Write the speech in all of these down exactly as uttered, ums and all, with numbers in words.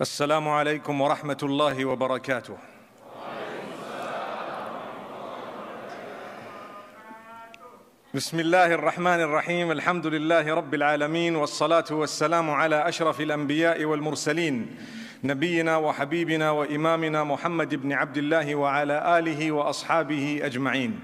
Assalamu alaikum wa rahmatullahi wa barakatuh. Bismillahir Rahmanir Rahim. Alhamdulillahi Rabbil Alameen. Wassalatu wassalamu ala ashrafil anbiya'i wal mursaleen. Nabiyyina wa habibina wa imamina Muhammad ibn Abdillahi wa ala alihi wa ashabihi ajma'een.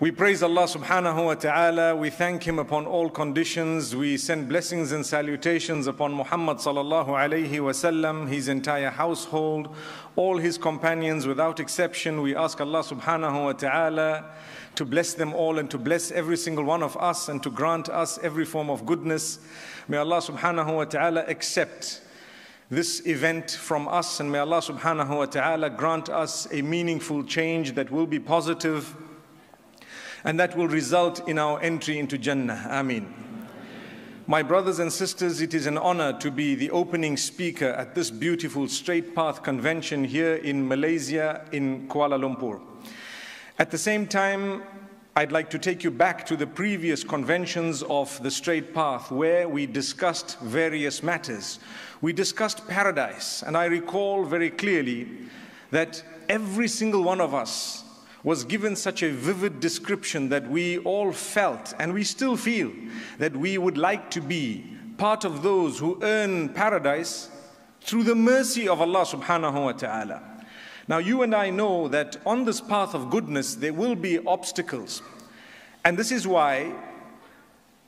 We praise Allah subhanahu wa ta'ala, we thank Him upon all conditions, we send blessings and salutations upon Muhammad sallallahu alayhi wasallam, his entire household, all his companions without exception. We ask Allah subhanahu wa ta'ala to bless them all and to bless every single one of us and to grant us every form of goodness. May Allah subhanahu wa ta'ala accept this event from us, and may Allah subhanahu wa ta'ala grant us a meaningful change that will be positive and that will result in our entry into Jannah. Ameen. My brothers and sisters, it is an honor to be the opening speaker at this beautiful Straight Path Convention here in Malaysia, in Kuala Lumpur. At the same time, I'd like to take you back to the previous conventions of the Straight Path, where we discussed various matters. We discussed paradise, and I recall very clearly that every single one of us was given such a vivid description that we all felt, and we still feel, that we would like to be part of those who earn paradise through the mercy of Allah subhanahu wa ta'ala. Now, you and I know that on this path of goodness there will be obstacles, and this is why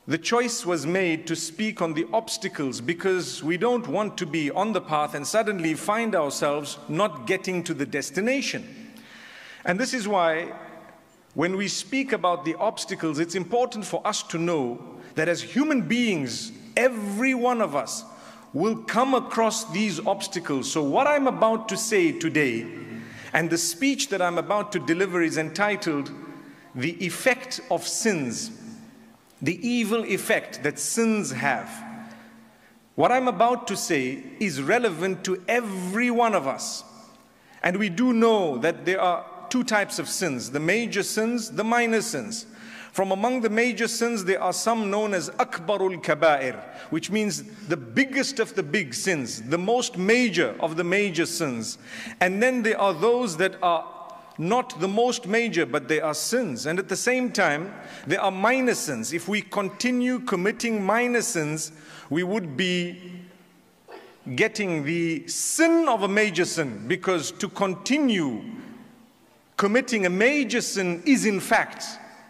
the choice was made to speak on the obstacles, because we don't want to be on the path and suddenly find ourselves not getting to the destination. And this is why when we speak about the obstacles, it's important for us to know that as human beings, every one of us will come across these obstacles. So what I'm about to say today, and the speech that I'm about to deliver, is entitled "The Effect of Sins," the evil effect that sins have. What I'm about to say is relevant to every one of us. And we do know that there are two types of sins: the major sins, the minor sins. From among the major sins, there are some known as Akbarul Kaba'ir, which means the biggest of the big sins, the most major of the major sins. And then there are those that are not the most major, but they are sins. And at the same time, there are minor sins. If we continue committing minor sins, we would be getting the sin of a major sin, because to continue Committing a major sin is in fact,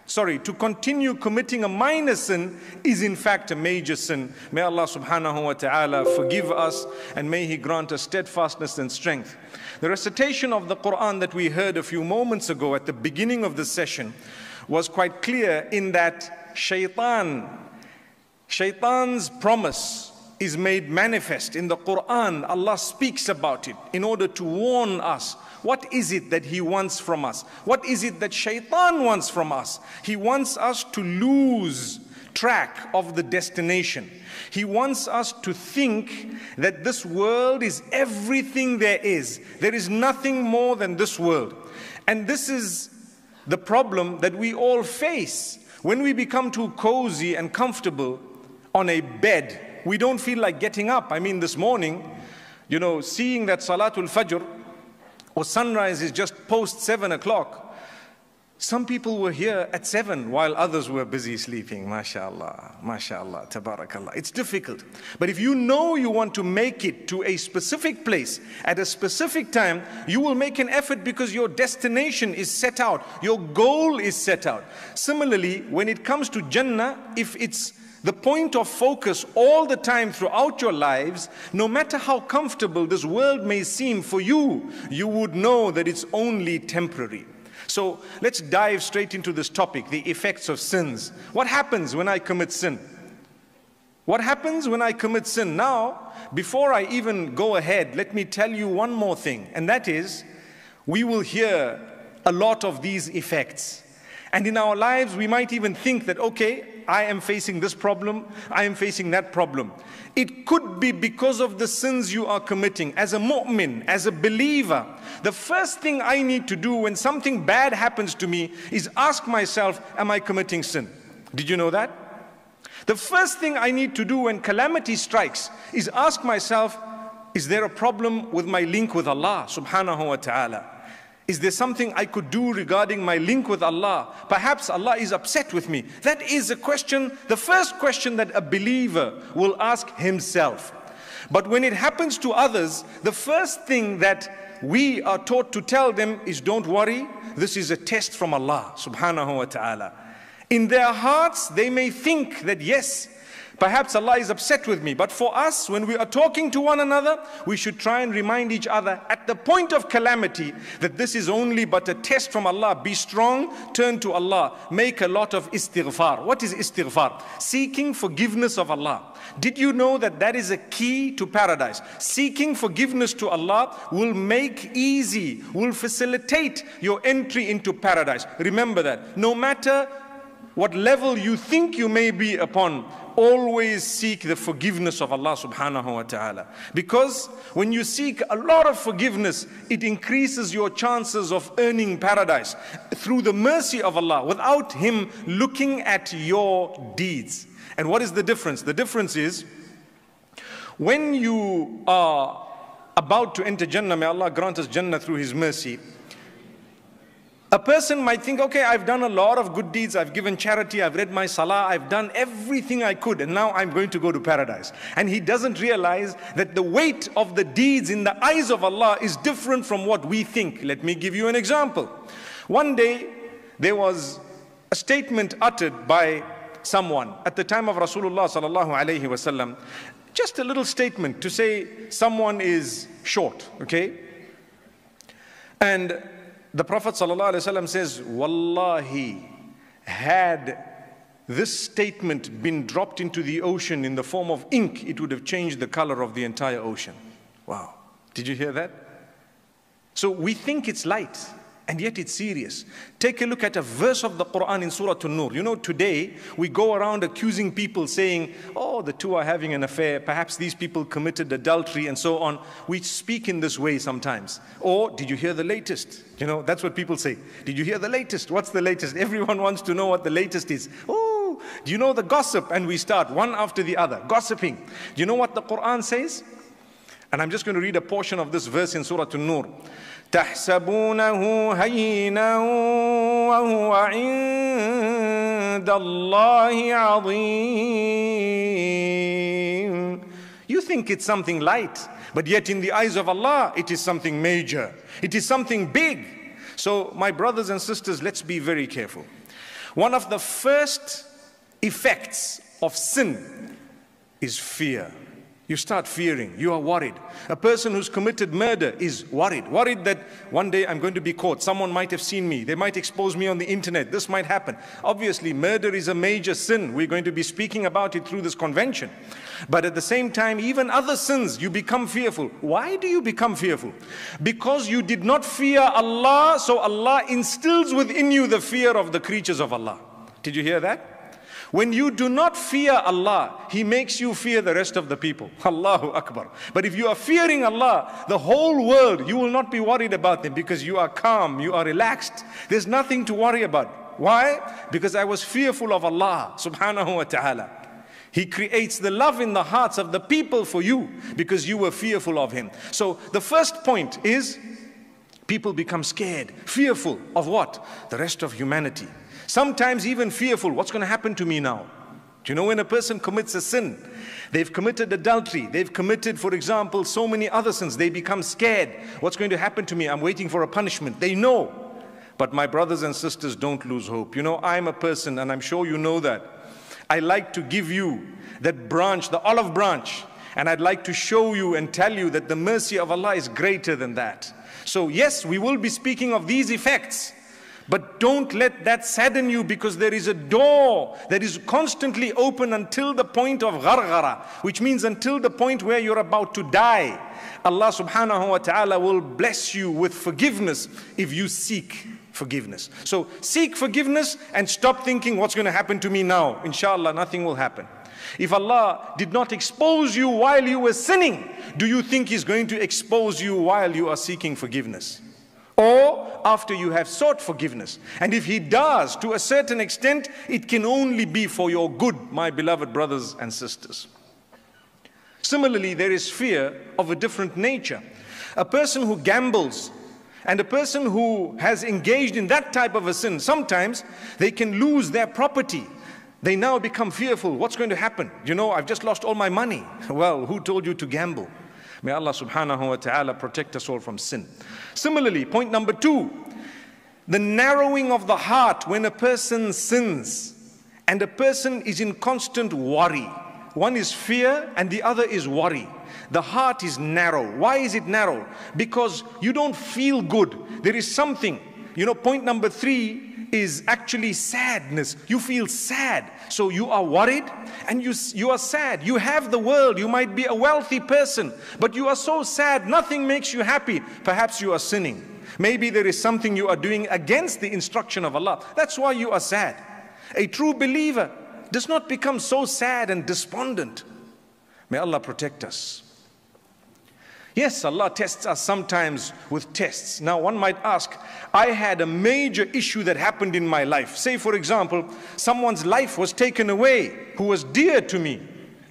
sorry, to continue committing a minor sin is in fact a major sin. May Allah subhanahu wa ta'ala forgive us, and may He grant us steadfastness and strength. The recitation of the Quran that we heard a few moments ago at the beginning of the session was quite clear in that shaitan, shaitan's promise is made manifest in the Quran. Allah speaks about it in order to warn us. What is it that he wants from us? What is it that shaitan wants from us? He wants us to lose track of the destination. He wants us to think that this world is everything there is. There is nothing more than this world. And this is the problem that we all face. When we become too cozy and comfortable on a bed, we don't feel like getting up. I mean, this morning, you know, seeing that Salatul Fajr or sunrise is just post seven o'clock. Some people were here at seven while others were busy sleeping. MashaAllah, MashaAllah, Tabarakallah. It's difficult. But if you know you want to make it to a specific place at a specific time, you will make an effort, because your destination is set out. Your goal is set out. Similarly, when it comes to Jannah, if it's the point of focus all the time throughout your lives, no matter how comfortable this world may seem for you, you would know that it's only temporary. So let's dive straight into this topic, the effects of sins. What happens when I commit sin? What happens when I commit sin? Now, before I even go ahead, let me tell you one more thing, and that is, we will hear a lot of these effects. And in our lives, we might even think that, okay, I am facing this problem, I am facing that problem. It could be because of the sins you are committing. As a mu'min, as a believer, the first thing I need to do when something bad happens to me is ask myself, am I committing sin? Did you know that? The first thing I need to do when calamity strikes is ask myself, is there a problem with my link with Allah subhanahu wa ta'ala? Is there something I could do regarding my link with Allah? Perhaps Allah is upset with me. That is a question, the first question that a believer will ask himself. But when it happens to others, the first thing that we are taught to tell them is, don't worry, this is a test from Allah subhanahu wa ta'ala. In their hearts, they may think that, yes, perhaps Allah is upset with me. But for us, when we are talking to one another, we should try and remind each other at the point of calamity that this is only but a test from Allah. Be strong, turn to Allah, make a lot of istighfar. What is istighfar? Seeking forgiveness of Allah. Did you know that that is a key to paradise? Seeking forgiveness to Allah will make easy, will facilitate your entry into paradise. Remember that. No matter what level you think you may be upon, always seek the forgiveness of Allah subhanahu wa ta'ala. Because when you seek a lot of forgiveness, it increases your chances of earning paradise through the mercy of Allah, without Him looking at your deeds. And what is the difference? The difference is, when you are about to enter Jannah, may Allah grant us Jannah through His mercy, a person might think, okay, I've done a lot of good deeds, I've given charity, I've read my salah, I've done everything I could, and now I'm going to go to paradise. And he doesn't realize that the weight of the deeds in the eyes of Allah is different from what we think. Let me give you an example. One day, there was a statement uttered by someone at the time of Rasulullah Sallallahu Alaihi Wasallam, just a little statement to say someone is short, okay? And the Prophet ﷺ says, wallahi, had this statement been dropped into the ocean in the form of ink, it would have changed the color of the entire ocean. Wow. Did you hear that? So we think it's light, and yet it's serious. Take a look at a verse of the Quran in Surah An-Nur. You know, today we go around accusing people saying, oh, the two are having an affair, perhaps these people committed adultery and so on. We speak in this way sometimes. Or, did you hear the latest? You know, that's what people say. Did you hear the latest? What's the latest? Everyone wants to know what the latest is. Oh, do you know the gossip? And we start one after the other, gossiping. Do you know what the Quran says? And I'm just going to read a portion of this verse in Surah An-Nur. تحسبونه هينا وهو عند الله عظيم. You think it's something light, but yet in the eyes of Allah, it is something major. It is something big. So, my brothers and sisters, let's be very careful. One of the first effects of sin is fear. You start fearing, you are worried. A person who's committed murder is worried, worried that one day I'm going to be caught, someone might have seen me, they might expose me on the internet, this might happen. Obviously, murder is a major sin. We're going to be speaking about it through this convention. But at the same time, even other sins, you become fearful. Why do you become fearful? Because you did not fear Allah, so Allah instills within you the fear of the creatures of Allah. Did you hear that? When you do not fear Allah, He makes you fear the rest of the people. Allahu Akbar. But if you are fearing Allah, the whole world, you will not be worried about them because you are calm, you are relaxed. There's nothing to worry about. Why? Because I was fearful of Allah subhanahu wa ta'ala. He creates the love in the hearts of the people for you because you were fearful of Him. So the first point is, people become scared, fearful of what? The rest of humanity. Sometimes even fearful, what's going to happen to me now? Do you know when a person commits a sin? They've committed adultery, they've committed, for example, so many other sins. They become scared. What's going to happen to me? I'm waiting for a punishment. They know. But my brothers and sisters, don't lose hope. You know, I'm a person, and I'm sure you know that. I like to give you that branch, the olive branch. And I'd like to show you and tell you that the mercy of Allah is greater than that. So yes, we will be speaking of these effects. But don't let that sadden you, because there is a door that is constantly open until the point of gharghara, which means until the point where you're about to die. Allah subhanahu wa ta'ala will bless you with forgiveness if you seek forgiveness. So seek forgiveness and stop thinking, what's going to happen to me now? Inshallah, nothing will happen. If Allah did not expose you while you were sinning, do you think He's going to expose you while you are seeking forgiveness? or after you have sought forgiveness. And if he does, to a certain extent, it can only be for your good, my beloved brothers and sisters. Similarly, there is fear of a different nature. A person who gambles and a person who has engaged in that type of a sin, sometimes they can lose their property. They now become fearful. What's going to happen? You know, I've just lost all my money. Well, who told you to gamble? May Allah subhanahu wa ta'ala protect us all from sin. Similarly, point number two, the narrowing of the heart when a person sins and a person is in constant worry. One is fear and the other is worry. The heart is narrow. Why is it narrow? Because you don't feel good. There is something. You know, point number three is actually sadness. You feel sad. So you are worried and you, you are sad. You have the world. You might be a wealthy person, but you are so sad. Nothing makes you happy. Perhaps you are sinning. Maybe there is something you are doing against the instruction of Allah. That's why you are sad. A true believer does not become so sad and despondent. May Allah protect us. Yes, Allah tests us sometimes with tests. Now one might ask, I had a major issue that happened in my life. Say for example, someone's life was taken away who was dear to me.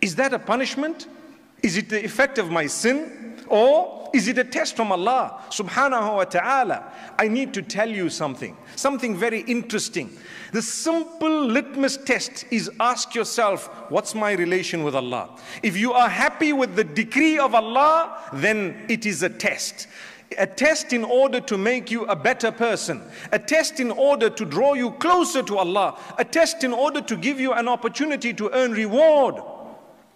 Is that a punishment? Is it the effect of my sin? Or is it a test from Allah subhanahu wa ta'ala? I need to tell you something, something very interesting. The simple litmus test is ask yourself, what's my relation with Allah? If you are happy with the decree of Allah, then it is a test. A test in order to make you a better person. A test in order to draw you closer to Allah. A test in order to give you an opportunity to earn reward.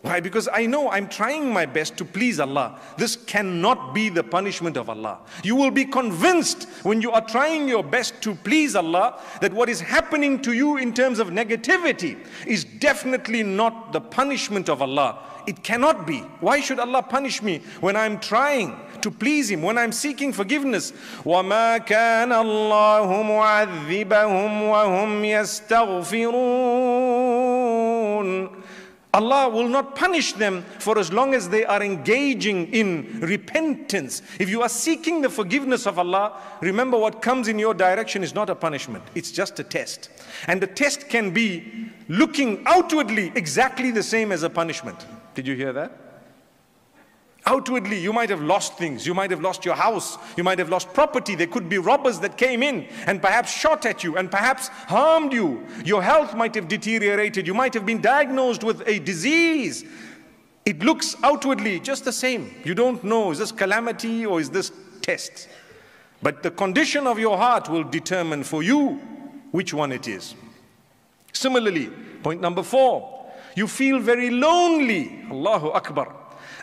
Why? Because I know I'm trying my best to please Allah. This cannot be the punishment of Allah. You will be convinced when you are trying your best to please Allah that what is happening to you in terms of negativity is definitely not the punishment of Allah. It cannot be. Why should Allah punish me when I'm trying to please Him, when I'm seeking forgiveness? وَمَا كَانَ اللَّهُ مُعَذِّبَهُمْ وَهُمْ يَسْتَغْفِرُونَ. Allah will not punish them for as long as they are engaging in repentance. If you are seeking the forgiveness of Allah, remember what comes in your direction is not a punishment. It's just a test. And the test can be looking outwardly exactly the same as a punishment. Did you hear that? Outwardly, you might have lost things. You might have lost your house. You might have lost property. There could be robbers that came in and perhaps shot at you and perhaps harmed you. Your health might have deteriorated. You might have been diagnosed with a disease. It looks outwardly just the same. You don't know, is this calamity or is this test? But the condition of your heart will determine for you which one it is. Similarly, point number four, you feel very lonely. Allahu Akbar.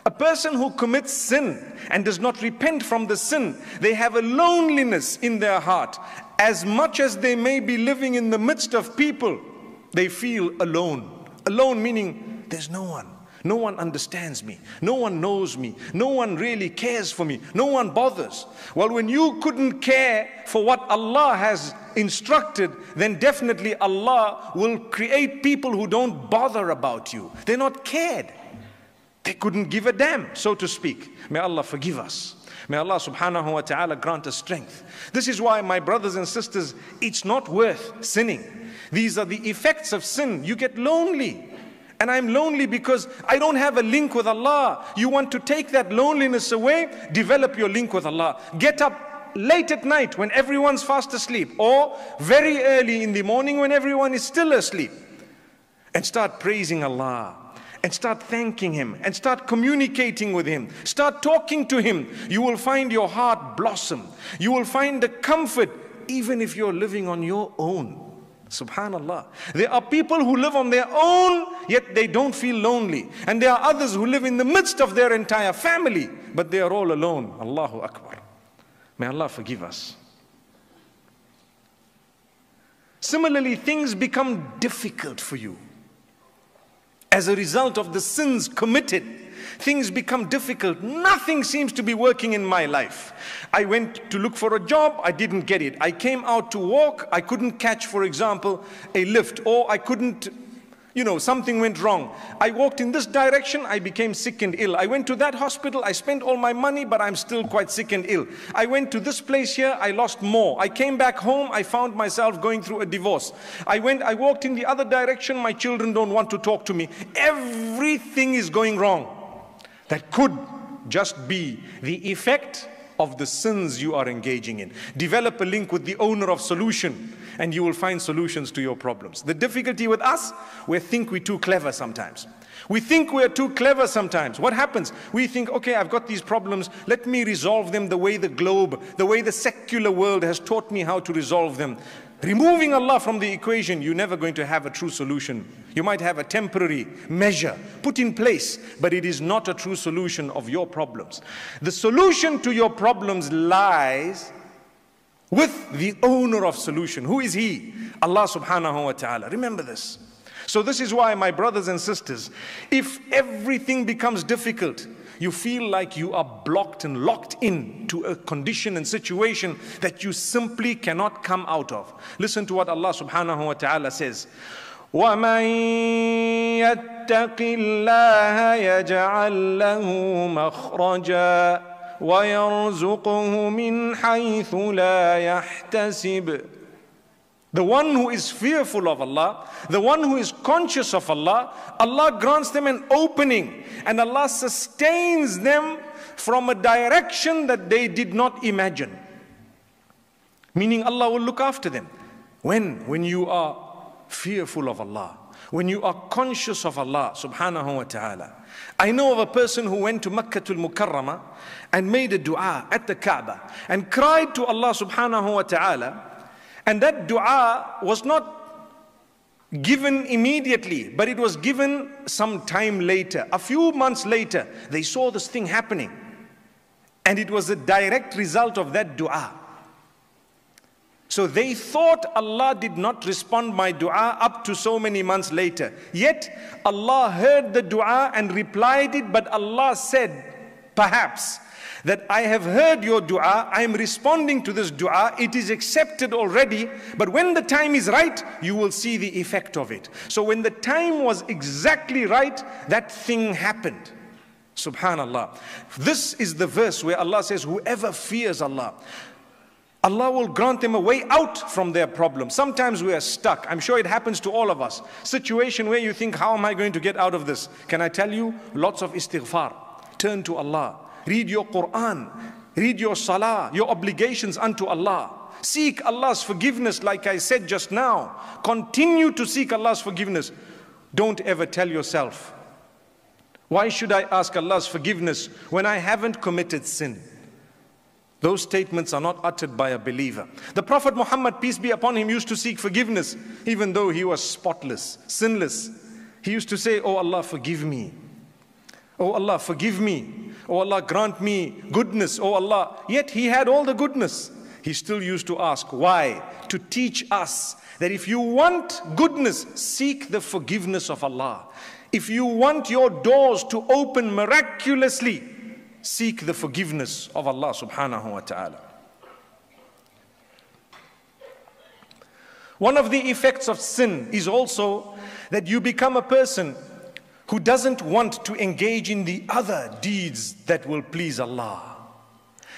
A person who commits sin and does not repent from the sin, they have a loneliness in their heart. As much as they may be living in the midst of people, they feel alone. Alone meaning there's no one. No one understands me. No one knows me. No one really cares for me. No one bothers. Well, when you couldn't care for what Allah has instructed, then definitely Allah will create people who don't bother about you. They're not cared. They couldn't give a damn, so to speak. May Allah forgive us. May Allah subhanahu wa ta'ala grant us strength. This is why, my brothers and sisters, it's not worth sinning. These are the effects of sin. You get lonely. And I'm lonely because I don't have a link with Allah. You want to take that loneliness away? Develop your link with Allah. Get up late at night when everyone's fast asleep, or very early in the morning when everyone is still asleep. And start praising Allah. And start thanking Him and start communicating with Him. Start talking to Him. You will find your heart blossom. You will find the comfort even if you're living on your own. Subhanallah. There are people who live on their own, yet they don't feel lonely. And there are others who live in the midst of their entire family, but they are all alone. Allahu Akbar. May Allah forgive us. Similarly, things become difficult for you. As a result of the sins committed, things become difficult. Nothing seems to be working in my life. I went to look for a job. I didn't get it. I came out to walk. I couldn't catch, for example, a lift, or I couldn't, you know, something went wrong. I walked in this direction, I became sick and ill. I went to that hospital, I spent all my money, but I'm still quite sick and ill. I went to this place here, I lost more. I came back home, I found myself going through a divorce. I went, I walked in the other direction, my children don't want to talk to me. Everything is going wrong. That could just be the effect of the sins you are engaging in. Develop a link with the owner of solution and you will find solutions to your problems. The difficulty with us, we think we're too clever sometimes. We think we're too clever sometimes. What happens? We think, okay, I've got these problems. Let me resolve them the way the globe, the way the secular world has taught me how to resolve them. Removing Allah from the equation, you're never going to have a true solution. You might have a temporary measure put in place, but it is not a true solution of your problems. The solution to your problems lies with the owner of solution. Who is he? Allah subhanahu wa ta'ala. Remember this. So this is why, my brothers and sisters, if everything becomes difficult, you feel like you are blocked and locked in to a condition and situation that you simply cannot come out of. Listen to what Allah subhanahu wa ta'ala says. وَمَن يَتَّقِ اللَّهَ يَجْعَلْ لَهُ مَخْرَجًا وَيَرْزُقْهُ مِنْ حَيْثُ لَا يَحْتَسِبُ. The one who is fearful of Allah, the one who is conscious of Allah, Allah grants them an opening and Allah sustains them from a direction that they did not imagine. Meaning Allah will look after them. When? When you are fearful of Allah. When you are conscious of Allah subhanahu wa ta'ala. I know of a person who went to Makkah al-Mukarramah and made a dua at the Kaaba and cried to Allah subhanahu wa ta'ala. And that dua was not given immediately, but it was given some time later. A few months later, they saw this thing happening. And it was a direct result of that dua. So they thought Allah did not respond my dua up to so many months later. Yet Allah heard the dua and replied it, but Allah said, perhaps, that I have heard your dua, I am responding to this dua, it is accepted already, but when the time is right, you will see the effect of it. So when the time was exactly right, that thing happened. Subhanallah. This is the verse where Allah says, whoever fears Allah, Allah will grant them a way out from their problem. Sometimes we are stuck. I'm sure it happens to all of us. Situation where you think, how am I going to get out of this? Can I tell you? Lots of istighfar. Turn to Allah. Read your Quran, read your salah, your obligations unto Allah. Seek Allah's forgiveness like I said just now. Continue to seek Allah's forgiveness. Don't ever tell yourself, why should I ask Allah's forgiveness when I haven't committed sin? Those statements are not uttered by a believer. The Prophet Muhammad, peace be upon him, used to seek forgiveness even though he was spotless, sinless. He used to say, oh Allah, forgive me. Oh Allah, forgive me. Oh Allah, grant me goodness, oh Allah. Yet he had all the goodness. He still used to ask, why? To teach us that if you want goodness, seek the forgiveness of Allah. If you want your doors to open miraculously, seek the forgiveness of Allah subhanahu wa ta'ala. One of the effects of sin is also that you become a person who doesn't want to engage in the other deeds that will please Allah.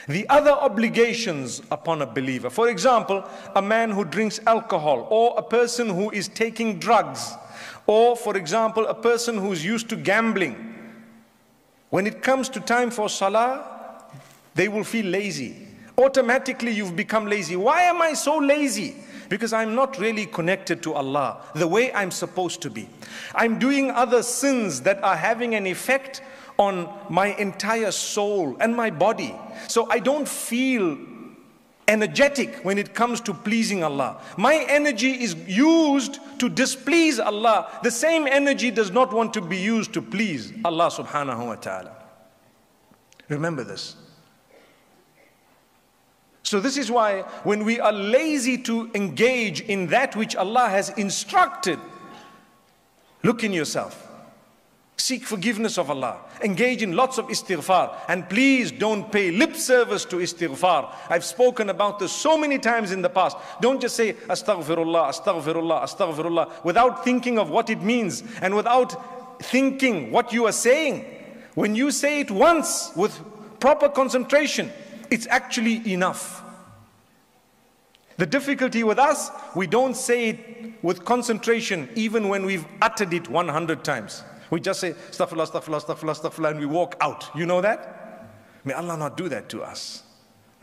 The other obligations upon a believer. For example, a man who drinks alcohol, or a person who is taking drugs, or for example, a person who's used to gambling. When it comes to time for salah, they will feel lazy. Automatically you've become lazy. Why am I so lazy? Because I'm not really connected to Allah the way I'm supposed to be. I'm doing other sins that are having an effect on my entire soul and my body. So I don't feel energetic when it comes to pleasing Allah. My energy is used to displease Allah. The same energy does not want to be used to please Allah subhanahu wa ta'ala. Remember this. So this is why when we are lazy to engage in that which Allah has instructed, look in yourself. Seek forgiveness of Allah. Engage in lots of istighfar. And please don't pay lip service to istighfar. I've spoken about this so many times in the past. Don't just say, astaghfirullah, astaghfirullah, astaghfirullah, without thinking of what it means and without thinking what you are saying. When you say it once with proper concentration, it's actually enough. The difficulty with us, we don't say it with concentration even when we've uttered it one hundred times. We just say, astaghfirullah, astaghfirullah, astaghfirullah, astaghfirullah, and we walk out. You know that? May Allah not do that to us.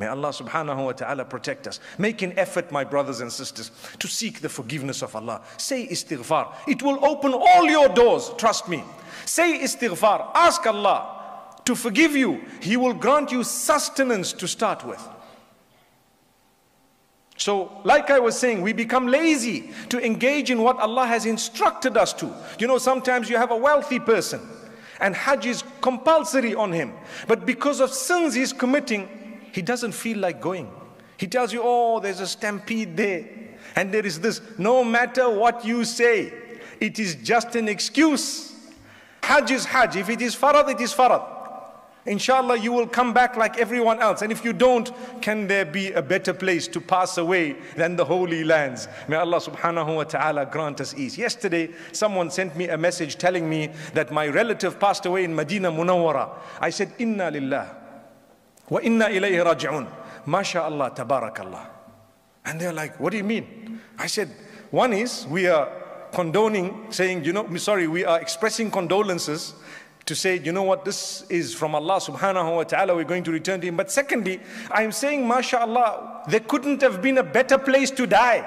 May Allah subhanahu wa ta'ala protect us. Make an effort, my brothers and sisters, to seek the forgiveness of Allah. Say istighfar. It will open all your doors, trust me. Say istighfar. Ask Allah to forgive you. He will grant you sustenance to start with. So, like I was saying, we become lazy to engage in what Allah has instructed us to. You know, sometimes you have a wealthy person and Hajj is compulsory on him. But because of sins he's committing, he doesn't feel like going. He tells you, oh, there's a stampede there and there is this. No matter what you say, it is just an excuse. Hajj is Hajj. If it is farad, it is farad. Inshallah, you will come back like everyone else. And if you don't, can there be a better place to pass away than the holy lands? May Allah subhanahu wa ta'ala grant us ease. Yesterday, someone sent me a message telling me that my relative passed away in Medina Munawwara. I said, Inna lillah wa inna ilayhi raji'un. MashaAllah, tabarakallah. And they're like, what do you mean? I said, one is we are condoning, saying, you know, sorry, we are expressing condolences to say, you know what, this is from Allah subhanahu wa ta'ala, we're going to return to Him. But secondly, I'm saying, MashaAllah, there couldn't have been a better place to die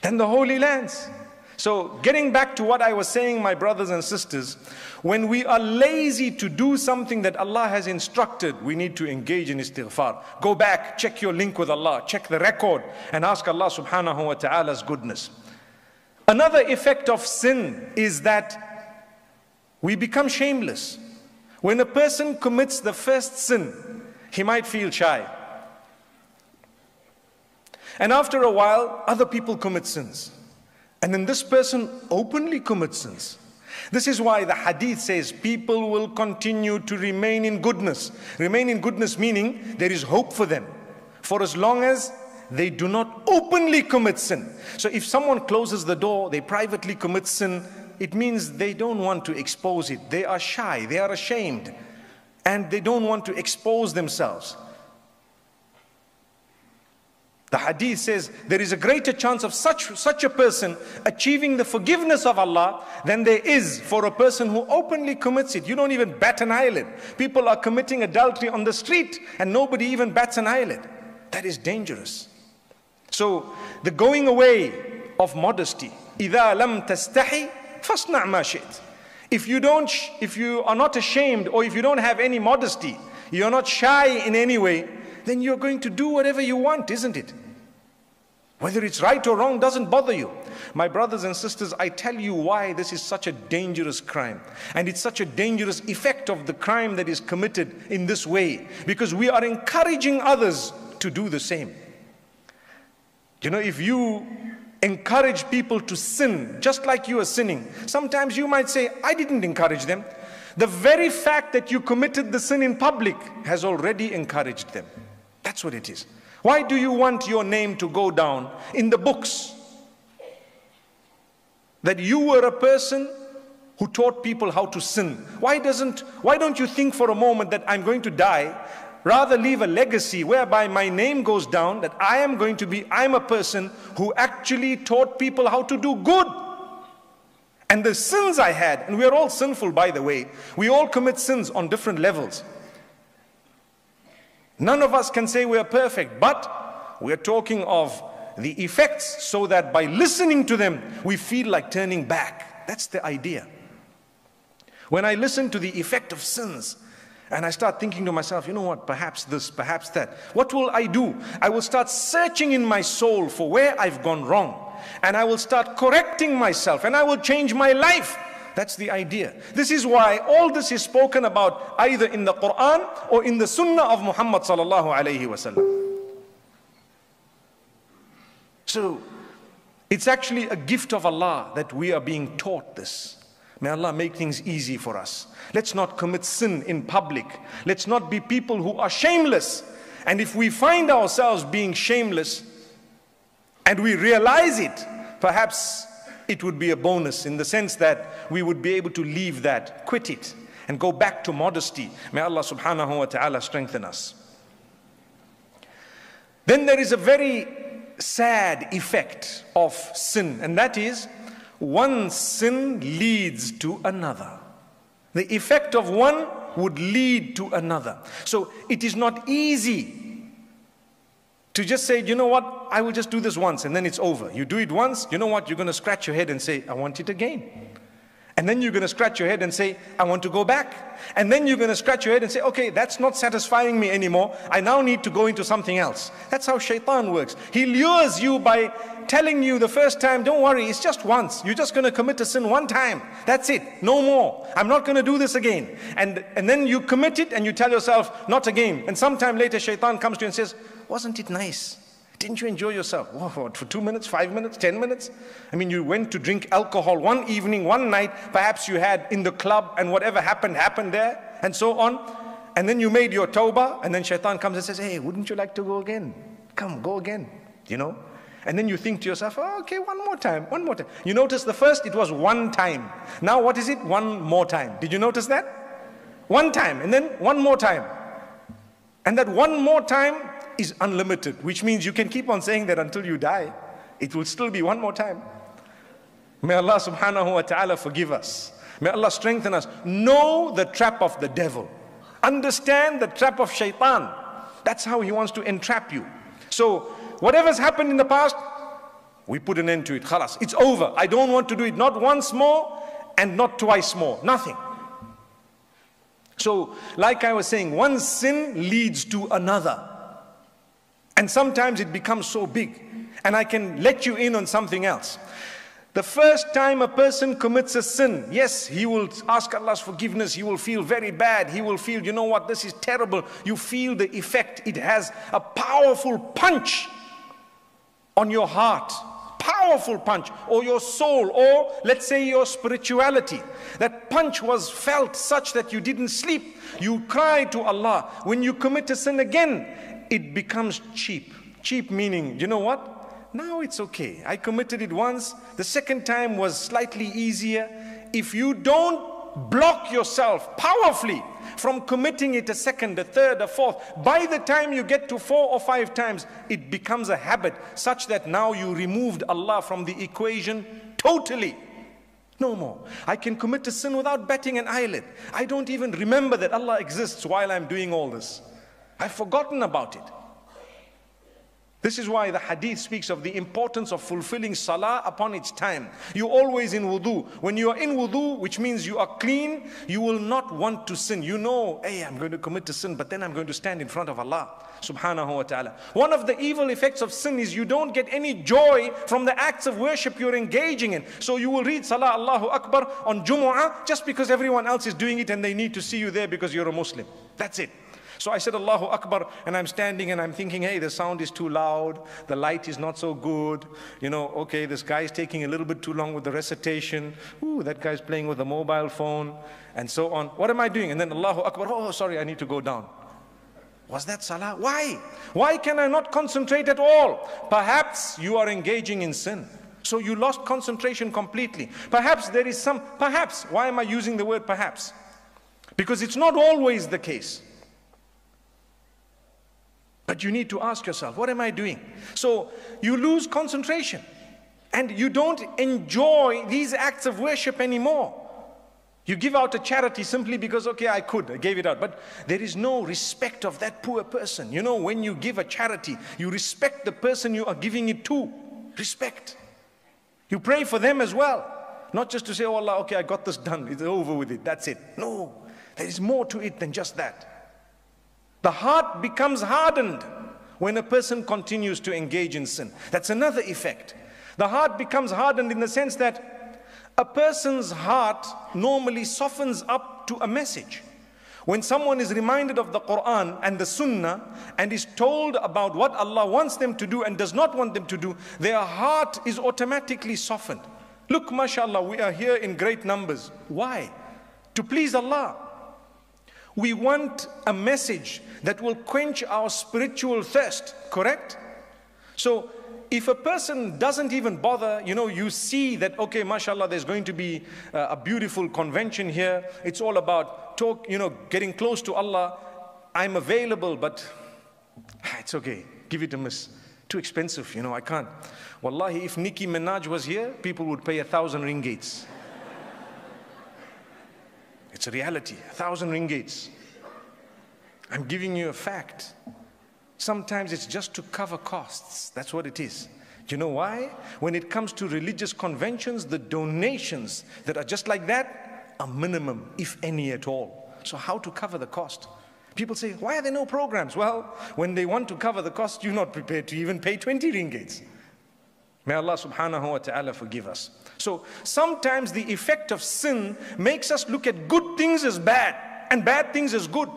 than the Holy Lands. So getting back to what I was saying, my brothers and sisters, when we are lazy to do something that Allah has instructed, we need to engage in istighfar. Go back, check your link with Allah, check the record, and ask Allah subhanahu wa ta'ala's goodness. Another effect of sin is that we become shameless. When a person commits the first sin, he might feel shy. And after a while, other people commit sins. And then this person openly commits sins. This is why the hadith says people will continue to remain in goodness. Remain in goodness meaning there is hope for them for as long as they do not openly commit sin. So if someone closes the door, they privately commit sin, it means they don't want to expose it. They are shy, they are ashamed, and they don't want to expose themselves. The hadith says there is a greater chance of such, such a person achieving the forgiveness of Allah than there is for a person who openly commits it. You don't even bat an eyelid. People are committing adultery on the street and nobody even bats an eyelid. That is dangerous. So the going away of modesty, إِذَا لَمْ تَسْتَحِي فَاصْنَعْ مَا شِئْتَ. If you don't, if you are not ashamed, or if you don't have any modesty, you're not shy in any way, then you're going to do whatever you want, isn't it? Whether it's right or wrong doesn't bother you. My brothers and sisters, I tell you why this is such a dangerous crime. And it's such a dangerous effect of the crime that is committed in this way. Because we are encouraging others to do the same. You know, if you encourage people to sin, just like you are sinning. Sometimes you might say, I didn't encourage them. The very fact that you committed the sin in public has already encouraged them. That's what it is. Why do you want your name to go down in the books? That you were a person who taught people how to sin. Why doesn't, why don't you think for a moment that I'm going to die? Rather leave a legacy whereby my name goes down, that I am going to be, I'm a person who actually taught people how to do good. And the sins I had, and we are all sinful by the way, we all commit sins on different levels. None of us can say we are perfect, but we are talking of the effects so that by listening to them, we feel like turning back. That's the idea. When I listen to the effect of sins, and I start thinking to myself, you know what, perhaps this, perhaps that. What will I do? I will start searching in my soul for where I've gone wrong. And I will start correcting myself and I will change my life. That's the idea. This is why all this is spoken about either in the Quran or in the Sunnah of Muhammad Sallallahu Alaihi Wasallam. So, it's actually a gift of Allah that we are being taught this. May Allah make things easy for us. Let's not commit sin in public. Let's not be people who are shameless. And if we find ourselves being shameless and we realize it, perhaps it would be a bonus in the sense that we would be able to leave that, quit it, and go back to modesty. May Allah subhanahu wa ta'ala strengthen us. Then there is a very sad effect of sin, and that is one sin leads to another. The effect of one would lead to another. So it is not easy to just say, you know what, I will just do this once and then it's over. You do it once, you know what, you're going to scratch your head and say, I want it again. And then you're going to scratch your head and say, I want to go back. And then you're going to scratch your head and say, okay, that's not satisfying me anymore. I now need to go into something else. That's how shaitan works. He lures you by telling you the first time, don't worry, it's just once. You're just going to commit a sin one time. That's it. No more. I'm not going to do this again. And, and then you commit it and you tell yourself, not again. And sometime later, shaitan comes to you and says, wasn't it nice? Didn't you enjoy yourself? Whoa, for two minutes, five minutes, ten minutes? I mean, you went to drink alcohol one evening, one night, perhaps you had in the club, and whatever happened, happened there, and so on. And then you made your tawbah, and then shaitan comes and says, hey, wouldn't you like to go again? Come, go again, you know? And then you think to yourself, oh, okay, one more time, one more time. You notice the first, it was one time. Now what is it? One more time. Did you notice that? One time, and then one more time. And that one more time is unlimited, which means you can keep on saying that until you die. It will still be one more time. May Allah subhanahu wa ta'ala forgive us. May Allah strengthen us. Know the trap of the devil. Understand the trap of shaitan. That's how he wants to entrap you. So whatever's happened in the past, we put an end to it. Khalas, it's over. I don't want to do it. Not once more and not twice more. Nothing. So like I was saying, one sin leads to another. And sometimes it becomes so big, and I can let you in on something else. The first time a person commits a sin, yes, he will ask Allah's forgiveness, he will feel very bad, he will feel, you know what, this is terrible. You feel the effect, it has a powerful punch on your heart, powerful punch, or your soul, or let's say your spirituality. That punch was felt such that you didn't sleep, you cry to Allah. When you commit a sin again, it becomes cheap. Cheap meaning, you know what? Now it's okay. I committed it once. The second time was slightly easier. If you don't block yourself powerfully from committing it a second, a third, a fourth, by the time you get to four or five times, it becomes a habit such that now you removed Allah from the equation totally. No more. I can commit a sin without batting an eyelid. I don't even remember that Allah exists while I'm doing all this. I've forgotten about it. This is why the hadith speaks of the importance of fulfilling salah upon its time. You're always in wudu. When you are in wudu, which means you are clean, you will not want to sin. You know, hey, I'm going to commit a sin, but then I'm going to stand in front of Allah subhanahu wa ta'ala. One of the evil effects of sin is you don't get any joy from the acts of worship you're engaging in. So you will read salah Allahu Akbar on Jumu'ah just because everyone else is doing it and they need to see you there because you're a Muslim. That's it. So I said, Allahu Akbar, and I'm standing and I'm thinking, hey, the sound is too loud, the light is not so good, you know, okay, this guy's taking a little bit too long with the recitation, ooh, that guy's playing with a mobile phone, and so on. What am I doing? And then Allahu Akbar, oh, sorry, I need to go down. Was that salah? Why? Why can I not concentrate at all? Perhaps you are engaging in sin. So you lost concentration completely. Perhaps there is some, perhaps, why am I using the word perhaps? Because it's not always the case. But you need to ask yourself, what am I doing? So you lose concentration and you don't enjoy these acts of worship anymore. You give out a charity simply because, okay, I could, I gave it out. But there is no respect of that poor person. You know, when you give a charity, you respect the person you are giving it to. Respect. You pray for them as well. Not just to say, oh Allah, okay, I got this done. It's over with it. That's it. No, there is more to it than just that. The heart becomes hardened when a person continues to engage in sin. That's another effect. The heart becomes hardened in the sense that a person's heart normally softens up to a message. When someone is reminded of the Quran and the Sunnah and is told about what Allah wants them to do and does not want them to do, their heart is automatically softened. Look, mashallah, we are here in great numbers. Why? To please Allah. We want a message that will quench our spiritual thirst, correct? So if a person doesn't even bother, you know, you see that, okay, mashallah, there's going to be uh, a beautiful convention here. It's all about talk, you know, getting close to Allah. I'm available, but it's okay. Give it a miss. Too expensive, you know, I can't. Wallahi, if Nikki Minaj was here, people would pay a thousand ringgits. It's a reality, a thousand ringgits. I'm giving you a fact. Sometimes it's just to cover costs. That's what it is. You know why? When it comes to religious conventions, the donations that are just like that are minimum, if any at all. So how to cover the cost? People say, why are there no programs? Well, when they want to cover the cost, you're not prepared to even pay twenty ringgits. May Allah subhanahu wa ta'ala forgive us. So sometimes the effect of sin makes us look at good things as bad and bad things as good.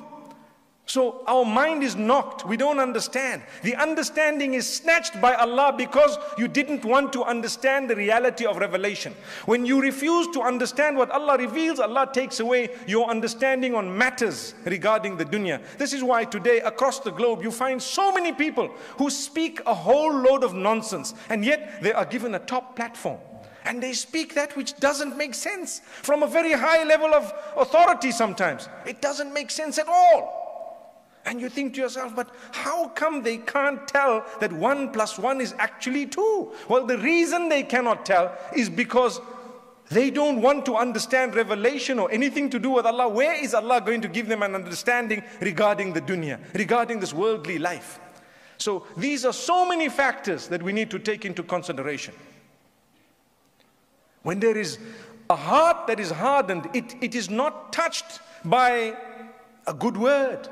So our mind is knocked. We don't understand. The understanding is snatched by Allah because you didn't want to understand the reality of revelation. When you refuse to understand what Allah reveals, Allah takes away your understanding on matters regarding the dunya. This is why today across the globe you find so many people who speak a whole load of nonsense, and yet they are given a top platform. And they speak that which doesn't make sense from a very high level of authority sometimes. It doesn't make sense at all. And you think to yourself, but how come they can't tell that one plus one is actually two? Well, the reason they cannot tell is because they don't want to understand revelation or anything to do with Allah. Where is Allah going to give them an understanding regarding the dunya, regarding this worldly life? So these are so many factors that we need to take into consideration. When there is a heart that is hardened, it, it is not touched by a good word.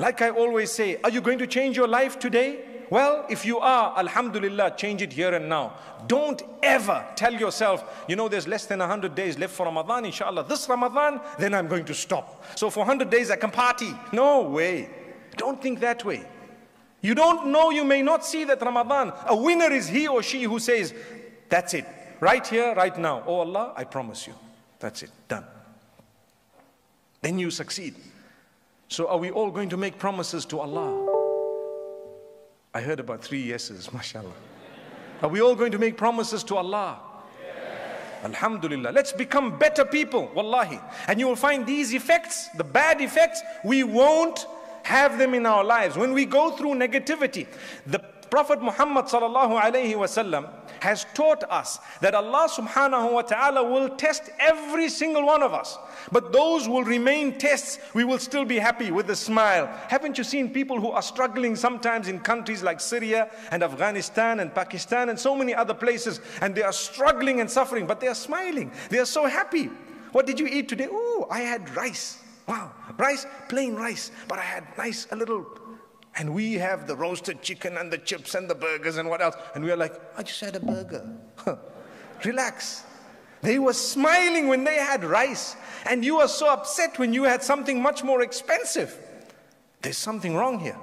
Like I always say, are you going to change your life today? Well, if you are, alhamdulillah, change it here and now. Don't ever tell yourself, you know, there's less than one hundred days left for Ramadan, inshallah. This Ramadan, then I'm going to stop. So for one hundred days, I can party. No way. Don't think that way. You don't know, you may not see that Ramadan. A winner is he or she who says, that's it. Right here, right now. Oh Allah, I promise you. That's it. Done. Then you succeed. So are we all going to make promises to Allah? I heard about three yeses, mashallah. Are we all going to make promises to Allah? Yes. Alhamdulillah. Let's become better people, wallahi. And you will find these effects, the bad effects, we won't have them in our lives. When we go through negativity, the Prophet Muhammad Sallallahu Alaihi Wasallam has taught us that Allah subhanahu wa ta'ala will test every single one of us. But those will remain tests. We will still be happy with a smile. Haven't you seen people who are struggling sometimes in countries like Syria and Afghanistan and Pakistan and so many other places, and they are struggling and suffering, but they are smiling. They are so happy. What did you eat today? Oh, I had rice. Wow, rice, plain rice, but I had nice a little. And we have the roasted chicken and the chips and the burgers and what else. And we are like, I just had a burger. Huh. Relax. They were smiling when they had rice. And you are so upset when you had something much more expensive. There's something wrong here.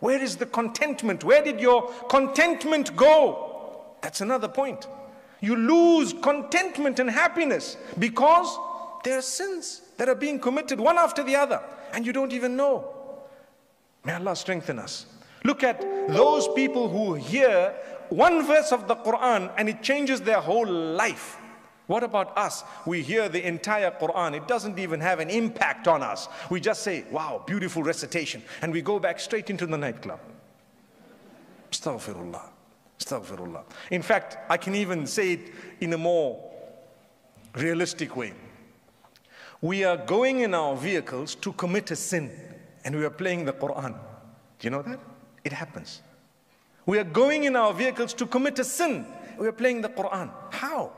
Where is the contentment? Where did your contentment go? That's another point. You lose contentment and happiness because there are sins that are being committed one after the other. And you don't even know. May Allah strengthen us. Look at those people who hear one verse of the Quran and it changes their whole life. What about us? We hear the entire Quran. It doesn't even have an impact on us. We just say, wow, beautiful recitation. And we go back straight into the nightclub. Astaghfirullah. Astaghfirullah. In fact, I can even say it in a more realistic way. We are going in our vehicles to commit a sin. And we are playing the Quran. Do you know that? It happens. We are going in our vehicles to commit a sin. We are playing the Quran. How?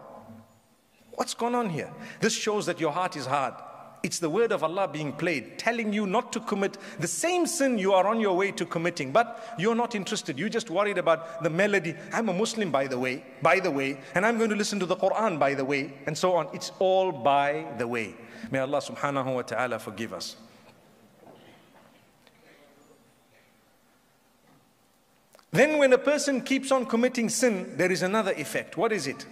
What's going on here? This shows that your heart is hard. It's the word of Allah being played, telling you not to commit the same sin you are on your way to committing. But you're not interested. You're just worried about the melody. I'm a Muslim, by the way, by the way. And I'm going to listen to the Quran, by the way. And so on. It's all by the way. May Allah subhanahu wa ta'ala forgive us. Then when a person keeps on committing sin, there is another effect. What is it?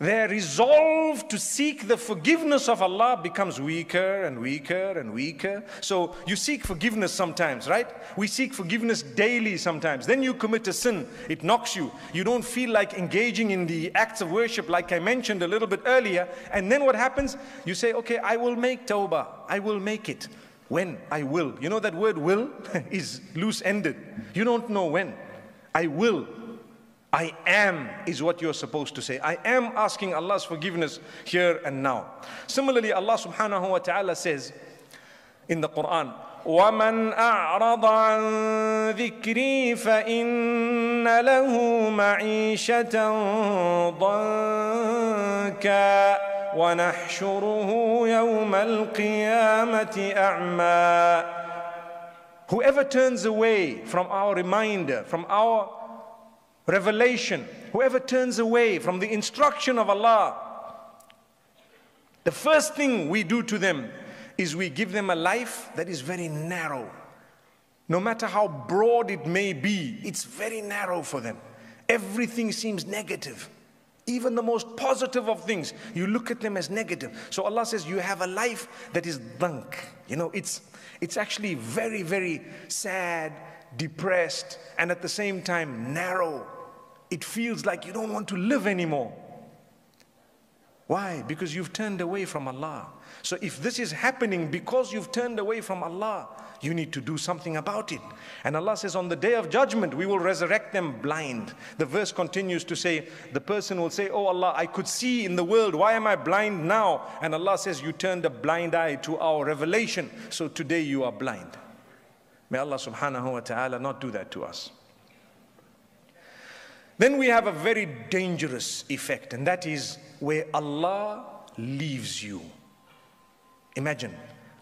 Their resolve to seek the forgiveness of Allah becomes weaker and weaker and weaker. So you seek forgiveness sometimes, right? We seek forgiveness daily sometimes. Then you commit a sin, it knocks you. You don't feel like engaging in the acts of worship like I mentioned a little bit earlier. And then what happens? You say, okay, I will make tawbah. I will make it. When? I will. You know that word will is loose-ended. You don't know when. I will. I am is what you're supposed to say. I am asking Allah's forgiveness here and now. Similarly, Allah subhanahu wa ta'ala says in the Quran, وَمَنْ أَعْرَضَ عَنْ ذِكْرِي فَإِنَّ لَهُ مَعِيشَةً ضَنْكًا وَنَحْشُرُهُ يَوْمَ الْقِيَامَةِ أَعْمَى. Whoever turns away from our reminder, from our revelation, whoever turns away from the instruction of Allah, the first thing we do to them is we give them a life that is very narrow. No matter how broad it may be, it's very narrow for them. Everything seems negative. Even the most positive of things, you look at them as negative. So Allah says you have a life that is dank. You know, it's, it's actually very, very sad, depressed, and at the same time narrow. It feels like you don't want to live anymore. Why? Because you've turned away from Allah. So if this is happening because you've turned away from Allah, you need to do something about it. And Allah says on the day of judgment, we will resurrect them blind. The verse continues to say, the person will say, oh Allah, I could see in the world. Why am I blind now? And Allah says, you turned a blind eye to our revelation. So today you are blind. May Allah subhanahu wa ta'ala not do that to us. Then we have a very dangerous effect, and that is where Allah leaves you. Imagine,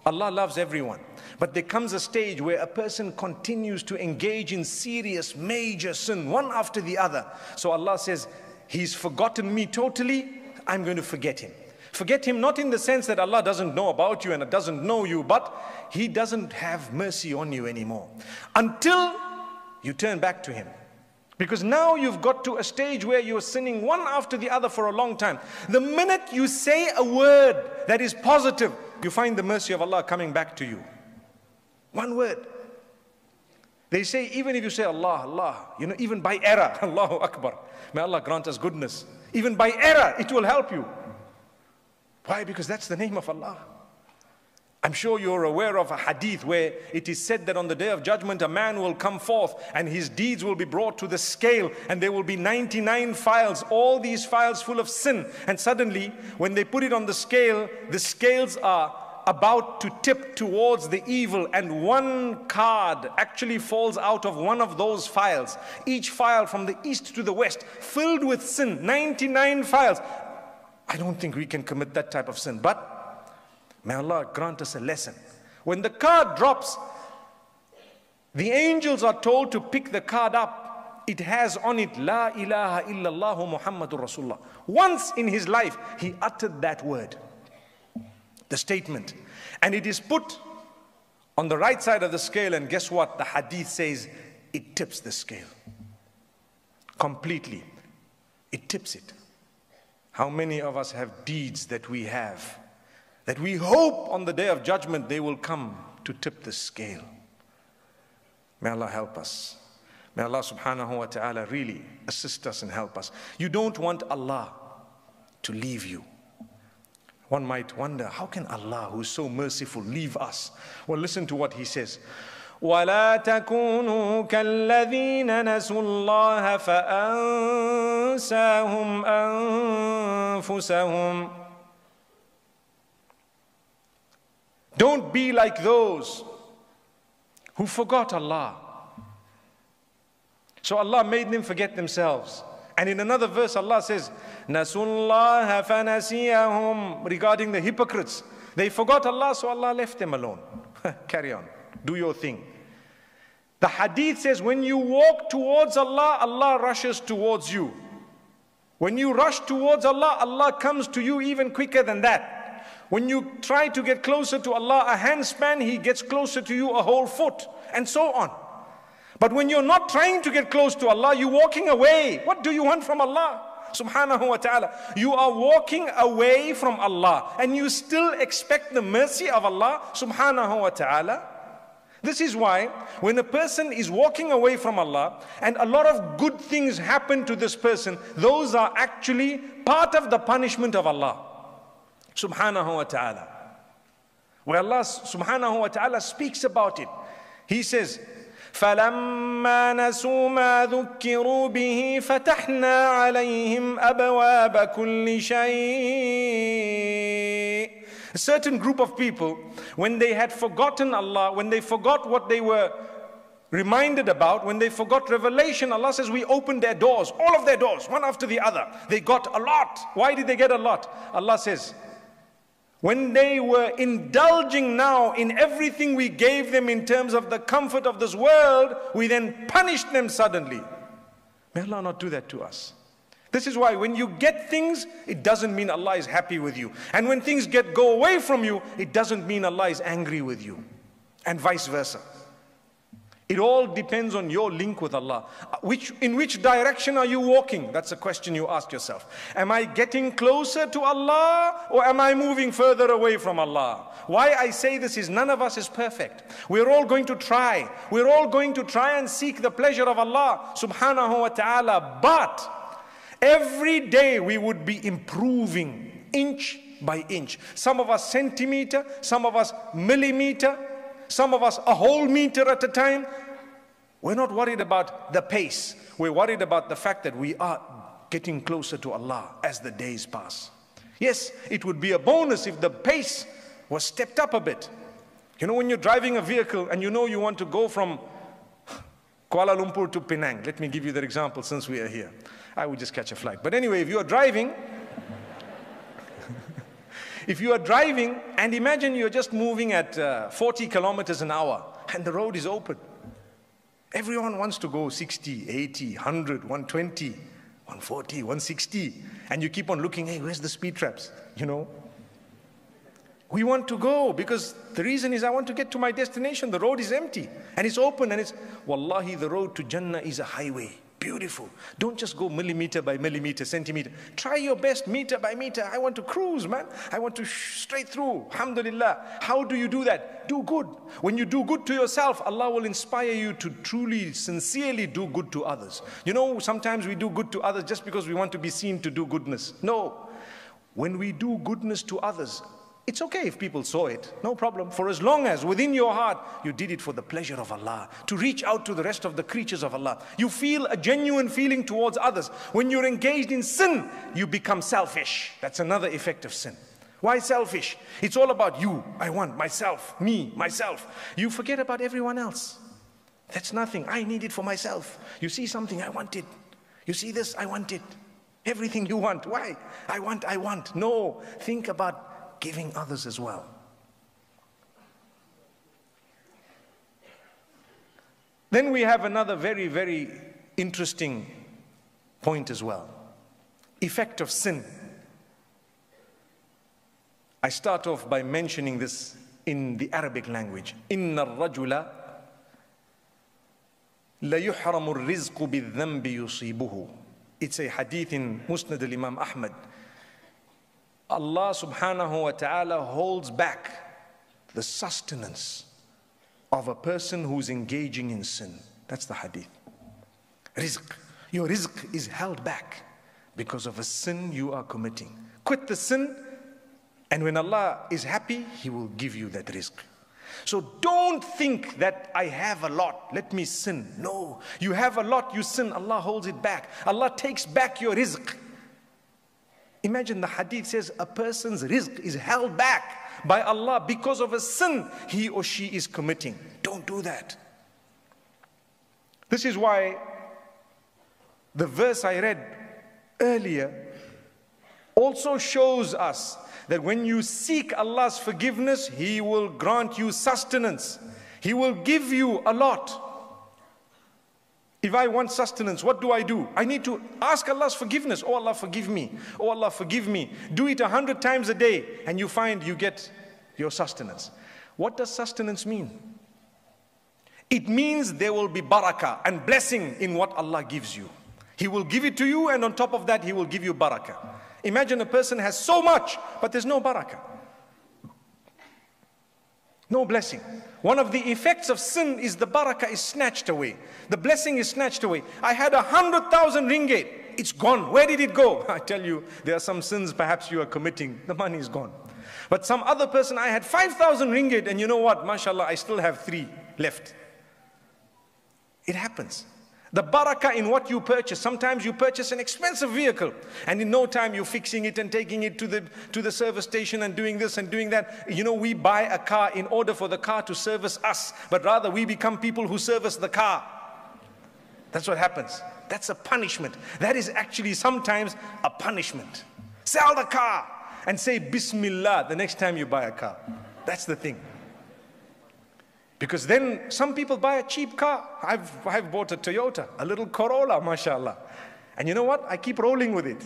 Allah loves everyone, but there comes a stage where a person continues to engage in serious, major sin, one after the other. So Allah says, he's forgotten me totally, I'm going to forget him. Forget him not in the sense that Allah doesn't know about you and doesn't know you, but he doesn't have mercy on you anymore until you turn back to him. Because now you've got to a stage where you're sinning one after the other for a long time. The minute you say a word that is positive, you find the mercy of Allah coming back to you. One word. They say even if you say Allah, Allah, you know, even by error, Allahu Akbar, may Allah grant us goodness. Even by error, it will help you. Why? Because that's the name of Allah. I'm sure you're aware of a hadith where it is said that on the day of judgment, a man will come forth and his deeds will be brought to the scale, and there will be ninety-nine files, all these files full of sin. And suddenly, when they put it on the scale, the scales are about to tip towards the evil, and one card actually falls out of one of those files. Each file from the east to the west, filled with sin, ninety-nine files. I don't think we can commit that type of sin, but may Allah grant us a lesson. When the card drops, the angels are told to pick the card up. It has on it, La ilaha illallah Muhammadur Rasulullah. Once in his life, he uttered that word, the statement. And it is put on the right side of the scale, and guess what? The hadith says it tips the scale completely. It tips it. How many of us have deeds that we have, that we hope on the day of judgment they will come to tip the scale? May Allah help us. May Allah subhanahu wa ta'ala really assist us and help us. You don't want Allah to leave you. One might wonder, how can Allah, who is so merciful, leave us? Well, listen to what he says. وَلَا تَكُونُوا كَالَّذِينَ نَسُوا اللَّهَ فَأَنْسَاهُمْ أَنفُسَهُمْ. Don't be like those who forgot Allah. So Allah made them forget themselves. And in another verse Allah says, نَسُوا اللَّهَ فَنَسِيَهُمْ. Regarding the hypocrites, they forgot Allah, so Allah left them alone. Carry on. Do your thing. The hadith says when you walk towards Allah, Allah rushes towards you. When you rush towards Allah, Allah comes to you even quicker than that. When you try to get closer to Allah, a hand span, he gets closer to you a whole foot, and so on. But when you're not trying to get close to Allah, you're walking away. What do you want from Allah? Subhanahu wa ta'ala. You are walking away from Allah and you still expect the mercy of Allah subhanahu wa ta'ala. This is why when a person is walking away from Allah and a lot of good things happen to this person, those are actually part of the punishment of Allah subhanahu wa ta'ala. Where Allah subhanahu wa ta'ala speaks about it. He says, فَلَمَّا نَسُوا مَا ذُكِّرُوا بِهِ فَتَحْنَا عَلَيْهِمْ أَبْوَابَ كُلِّ شَيْءٍ. A certain group of people, when they had forgotten Allah, when they forgot what they were reminded about, when they forgot revelation, Allah says we opened their doors, all of their doors, one after the other. They got a lot. Why did they get a lot? Allah says, when they were indulging now in everything we gave them in terms of the comfort of this world, we then punished them suddenly. May Allah not do that to us. This is why when you get things, it doesn't mean Allah is happy with you. And when things get go away from you, it doesn't mean Allah is angry with you. And vice versa. It all depends on your link with Allah. Which, in which direction are you walking? That's a question you ask yourself. Am I getting closer to Allah or am I moving further away from Allah? Why I say this is none of us is perfect. We're all going to try. We're all going to try and seek the pleasure of Allah subhanahu wa ta'ala. But every day we would be improving inch by inch. Some of us centimeter, some of us millimeter, some of us a whole meter at a time. We're not worried about the pace. We're worried about the fact that we are getting closer to Allah as the days pass. Yes, it would be a bonus if the pace was stepped up a bit. You know, when you're driving a vehicle and you know you want to go from Kuala Lumpur to Penang. Let me give you that example since we are here. I would just catch a flight. But anyway, if you are driving, if you are driving and imagine you're just moving at uh, forty kilometers an hour and the road is open. Everyone wants to go sixty, eighty, one hundred, one twenty, one forty, one sixty. And you keep on looking, hey, where's the speed traps? You know, we want to go because the reason is I want to get to my destination. The road is empty and it's open and it's, wallahi, the road to Jannah is a highway. Beautiful. Don't just go millimeter by millimeter, centimeter. Try your best meter by meter. I want to cruise, man. I want to shh, straight through. Alhamdulillah. How do you do that? Do good. When you do good to yourself, Allah will inspire you to truly, sincerely do good to others. You know, sometimes we do good to others just because we want to be seen to do goodness. No. When we do goodness to others, it's okay if people saw it, no problem. For as long as within your heart, you did it for the pleasure of Allah, to reach out to the rest of the creatures of Allah. You feel a genuine feeling towards others. When you're engaged in sin, you become selfish. That's another effect of sin. Why selfish? It's all about you, I want, myself, me, myself. You forget about everyone else. That's nothing, I need it for myself. You see something, I want it. You see this, I want it. Everything you want, why? I want, I want. No, think about giving others as well. Then we have another very, very interesting point as well. Effect of sin. I start off by mentioning this in the Arabic language. Inna ar-rajula la yuhramu ar-rizqu bi-dhanbi yusibuhu. It's a hadith in Musnad al-Imam Ahmad. Allah subhanahu wa ta'ala holds back the sustenance of a person who's engaging in sin. That's the hadith. Rizq. Your rizq is held back because of a sin you are committing. Quit the sin, and when Allah is happy, He will give you that rizq. So don't think that I have a lot, let me sin. No, you have a lot, you sin, Allah holds it back. Allah takes back your rizq. Imagine the hadith says a person's rizq is held back by Allah because of a sin he or she is committing. Don't do that. This is why the verse I read earlier also shows us that when you seek Allah's forgiveness, He will grant you sustenance. He will give you a lot. If I want sustenance, what do I do? I need to ask Allah's forgiveness. Oh Allah, forgive me. Oh Allah, forgive me. Do it a hundred times a day and you find you get your sustenance. What does sustenance mean? It means there will be barakah and blessing in what Allah gives you. He will give it to you, and on top of that, He will give you barakah. Imagine a person has so much, but there's no barakah. No blessing. One of the effects of sin is the barakah is snatched away. The blessing is snatched away. I had a hundred thousand ringgit. It's gone. Where did it go? I tell you, there are some sins perhaps you are committing. The money is gone. But some other person, I had five thousand ringgit, and you know what? MashaAllah, I still have three left. It happens. The barakah in what you purchase. Sometimes you purchase an expensive vehicle, and in no time you're fixing it and taking it to the, to the service station and doing this and doing that. You know, we buy a car in order for the car to service us, but rather we become people who service the car. That's what happens. That's a punishment. That is actually sometimes a punishment. Sell the car and say Bismillah the next time you buy a car. That's the thing. Because then some people buy a cheap car. I've, I've bought a Toyota, a little Corolla, mashallah. And you know what? I keep rolling with it.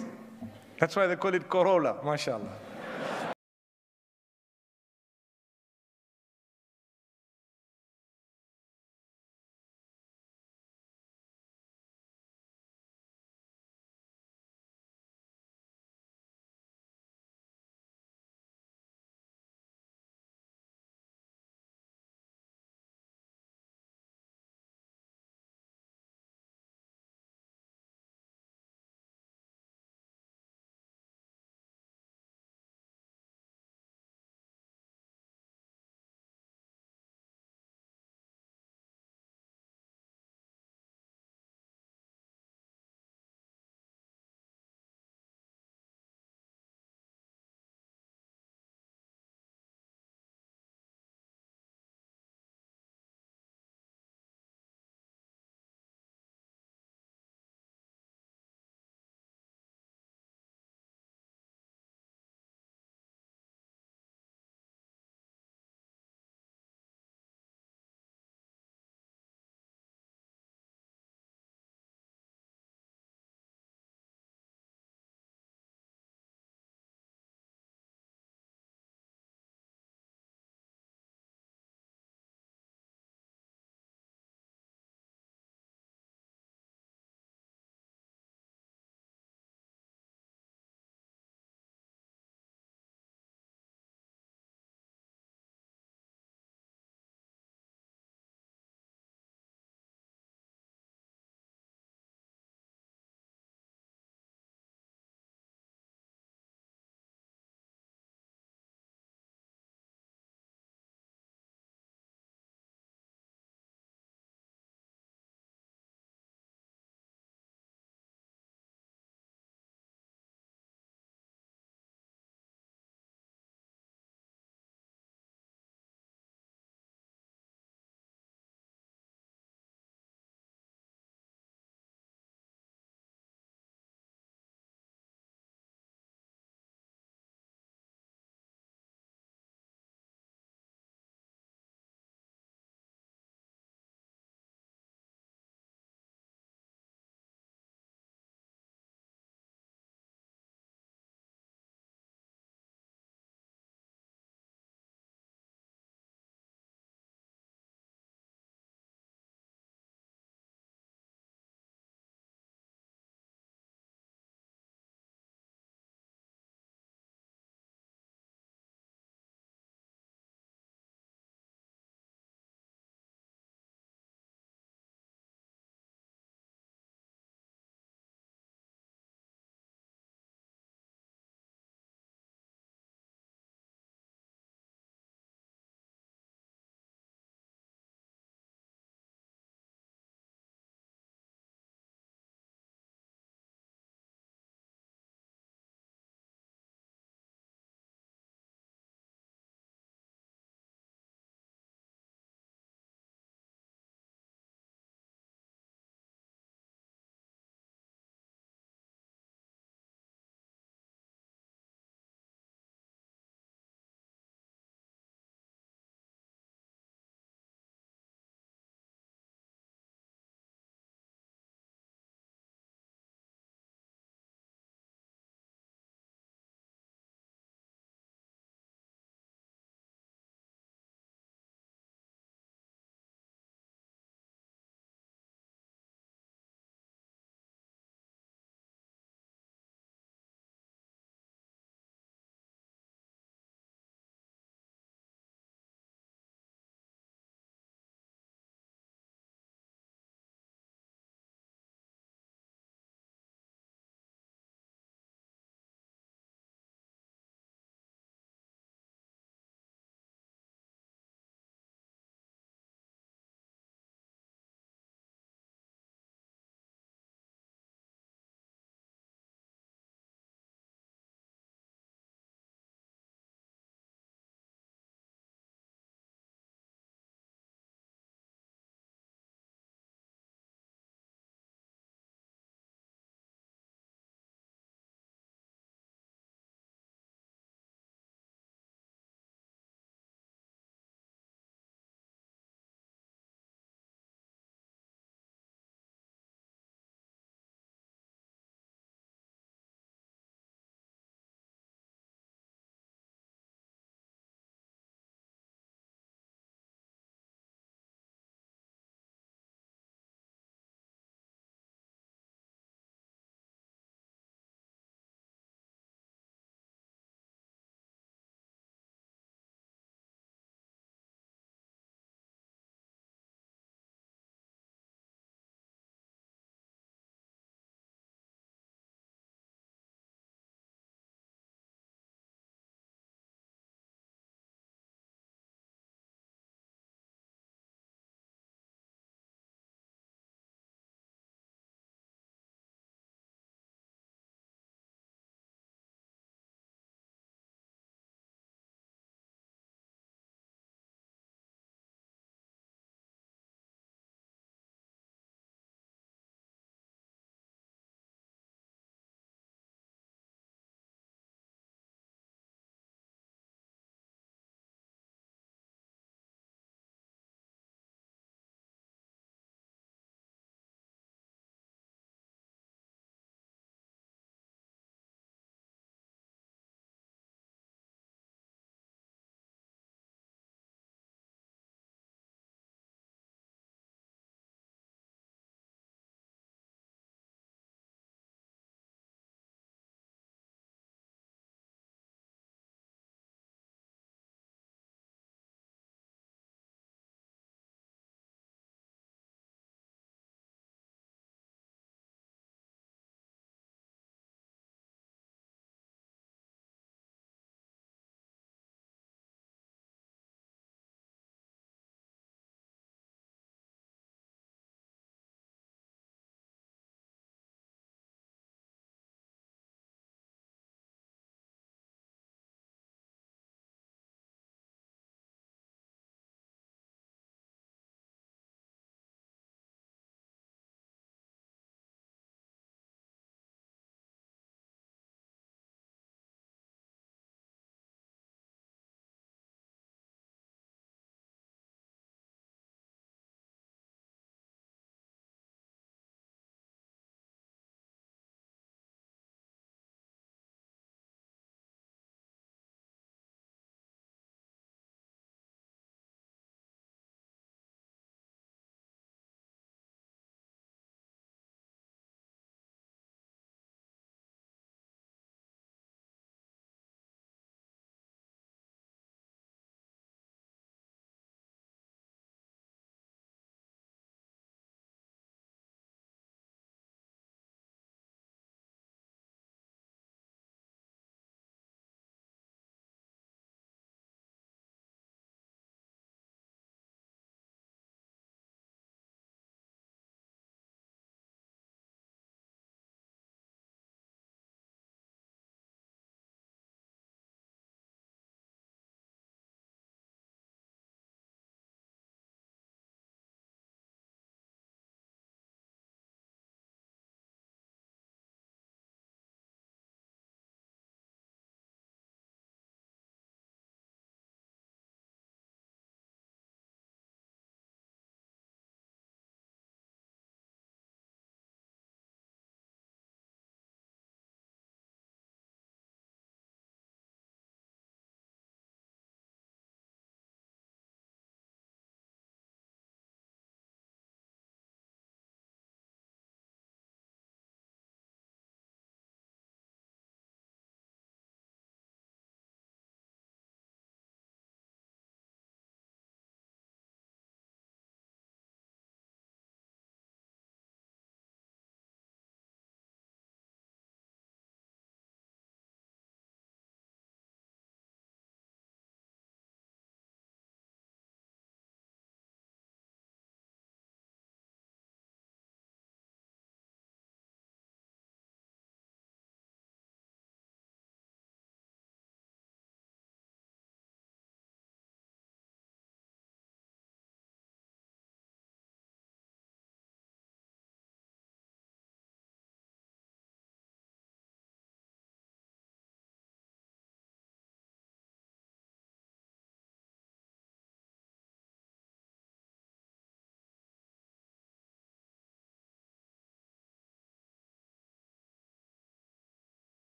That's why they call it Corolla, mashallah.